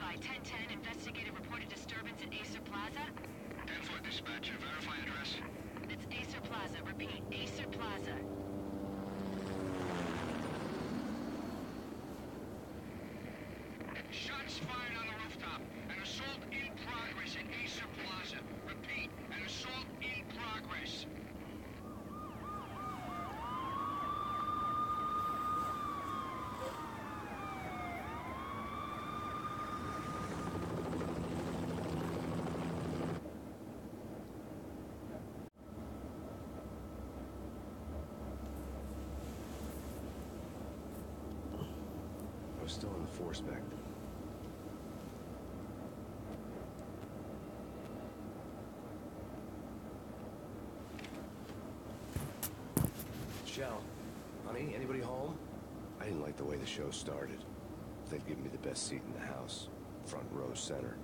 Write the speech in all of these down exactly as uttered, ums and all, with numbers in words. by ten ten, investigated reported disturbance at Acer Plaza. ten four, dispatcher. Verify address. It's Acer Plaza. Repeat, Acer Plaza. Shots fired on the rooftop. An assault in progress at Acer Plaza. Repeat, an assault in progress. Still in the force back then. Shell, honey, anybody home? I didn't like the way the show started. They've given me the best seat in the house, front row center.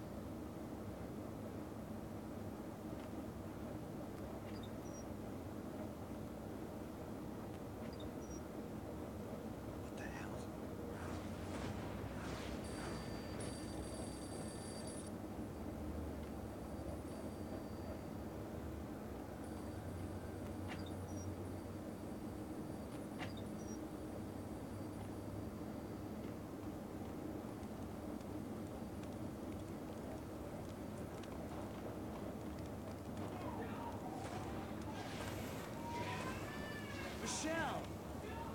Michelle! Michelle!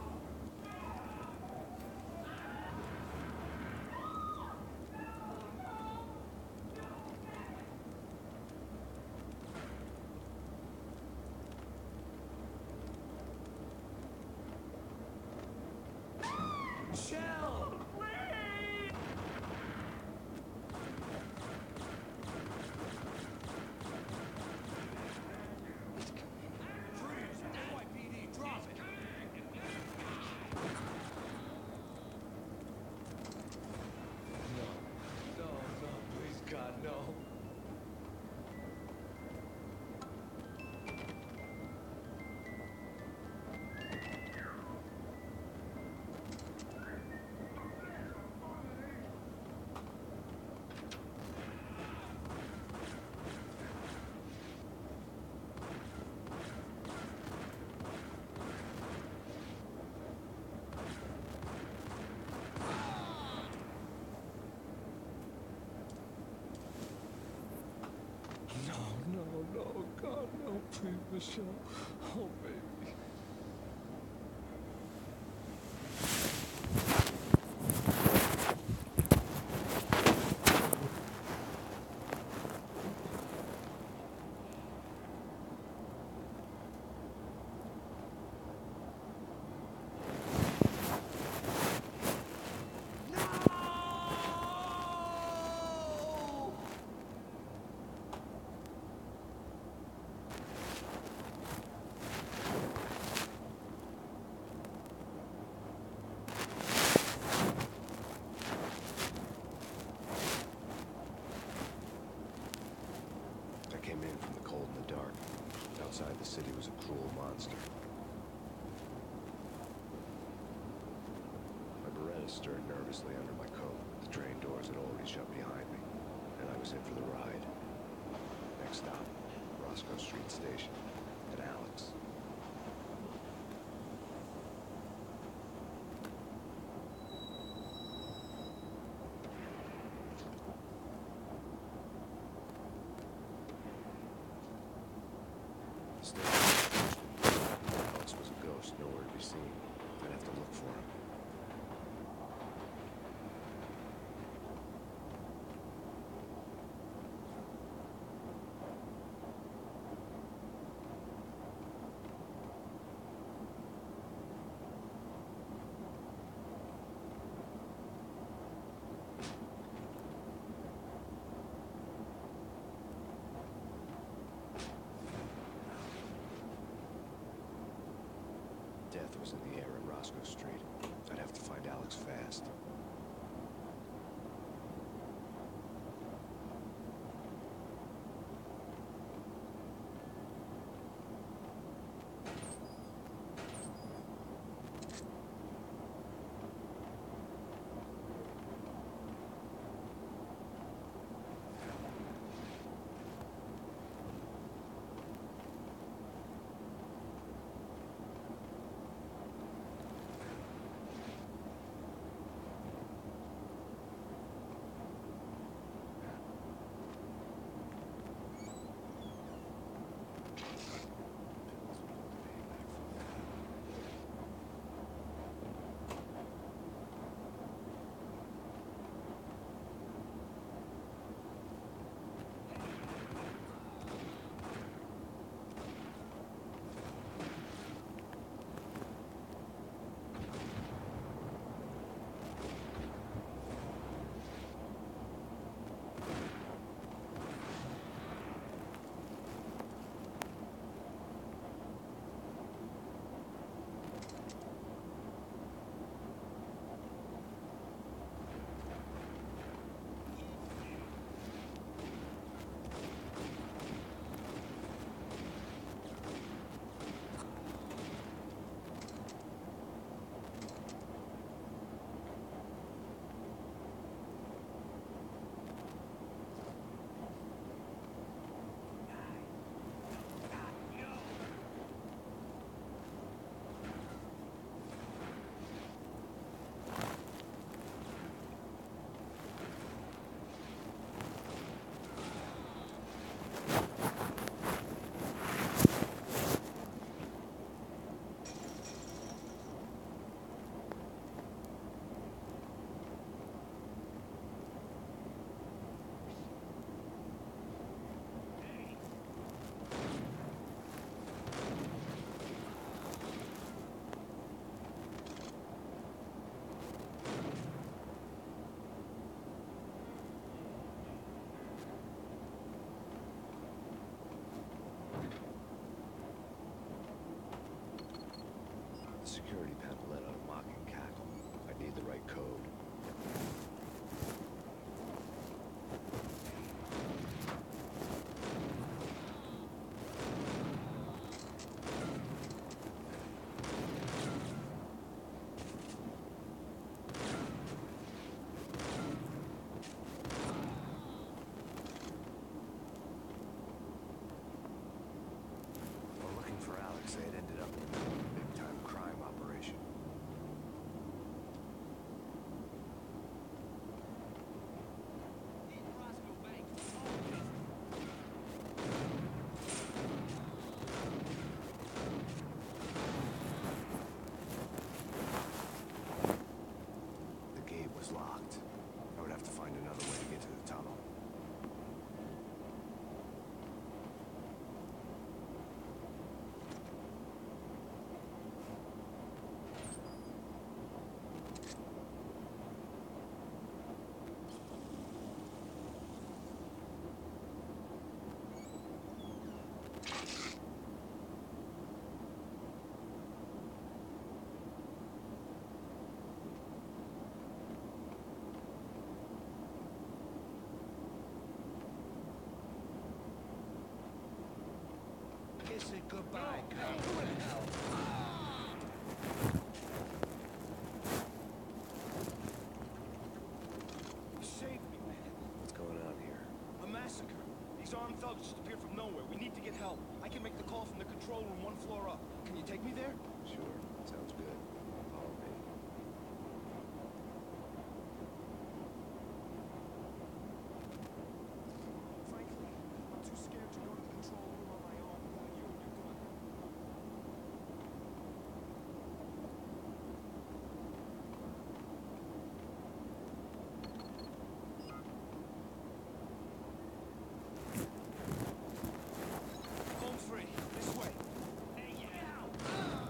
God, no. No, no, God, no, please, Michelle. Oh, baby. Came in from the cold and the dark. Outside the city was a cruel monster. My Beretta stirred nervously under my coat. The train doors had already shut behind me, and I was in for the ride. Next stop, Roscoe Street Station, and Alex. Alex was a ghost, nowhere to be seen. I'd have to look for him. Death was in the air at Roscoe Street. I'd have to find Alex fast. was locked. I would have to find another way to get to the tunnel. Say goodbye, no, no, no. Save me, man. What's going on here? A massacre. These armed thugs just appeared from nowhere. We need to get help. I can make the call from the control room one floor up. Can you take me there? Sure. Sounds good. Follow me. Frankly, I'm too scared to go to the control room. Free. This way. Hey, yeah. Ow.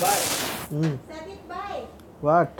bite. Mm. Second bite. What?